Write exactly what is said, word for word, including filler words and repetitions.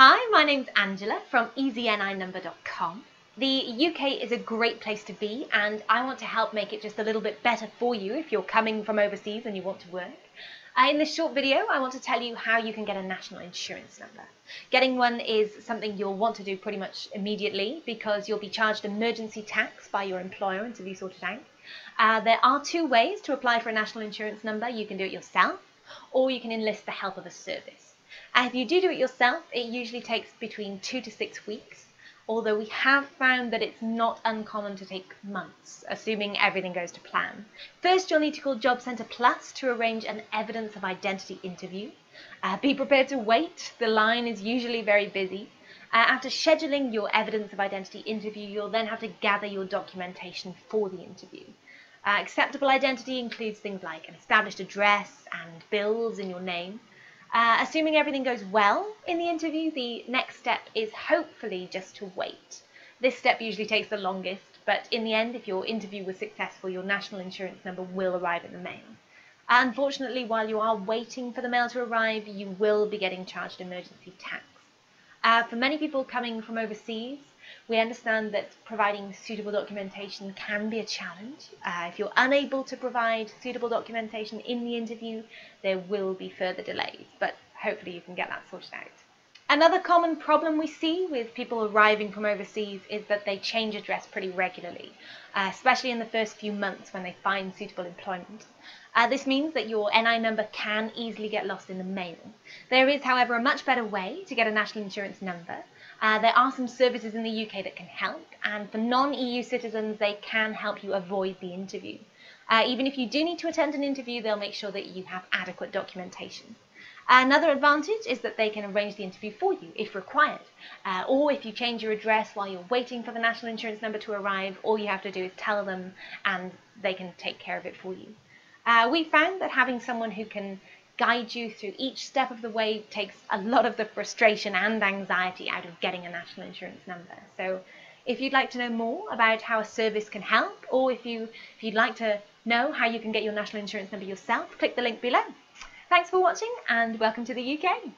Hi, my name's Angela from easy n i number dot com. The U K is a great place to be, and I want to help make it just a little bit better for you if you're coming from overseas and you want to work. Uh, in this short video, I want to tell you how you can get a national insurance number. Getting one is something you'll want to do pretty much immediately because you'll be charged emergency tax by your employer until you sort it out. Uh, there are two ways to apply for a national insurance number. You can do it yourself, or you can enlist the help of a service. Uh, if you do do it yourself, it usually takes between two to six weeks. Although we have found that it's not uncommon to take months, assuming everything goes to plan. First, you'll need to call Job Centre Plus to arrange an evidence of identity interview. Uh, be prepared to wait. The line is usually very busy. Uh, after scheduling your evidence of identity interview, you'll then have to gather your documentation for the interview. Uh, acceptable identity includes things like an established address and bills in your name. Uh, assuming everything goes well in the interview, the next step is hopefully just to wait. This step usually takes the longest, but in the end, if your interview was successful, your national insurance number will arrive in the mail. Unfortunately, while you are waiting for the mail to arrive, you will be getting charged emergency tax. Uh, for many people coming from overseas, we understand that providing suitable documentation can be a challenge. Uh, if you're unable to provide suitable documentation in the interview, there will be further delays, but hopefully you can get that sorted out. Another common problem we see with people arriving from overseas is that they change address pretty regularly, uh, especially in the first few months when they find suitable employment. Uh, this means that your N I number can easily get lost in the mail. There is, however, a much better way to get a national insurance number. Uh, there are some services in the U K that can help, and for non E U citizens, they can help you avoid the interview. Uh, even if you do need to attend an interview, they'll make sure that you have adequate documentation. Another advantage is that they can arrange the interview for you if required, uh, or if you change your address while you're waiting for the national insurance number to arrive, all you have to do is tell them and they can take care of it for you. Uh, we found that having someone who can guide you through each step of the way takes a lot of the frustration and anxiety out of getting a national insurance number. So if you'd like to know more about how a service can help, or if, you, if you'd like to know how you can get your national insurance number yourself, click the link below. Thanks for watching and welcome to the U K.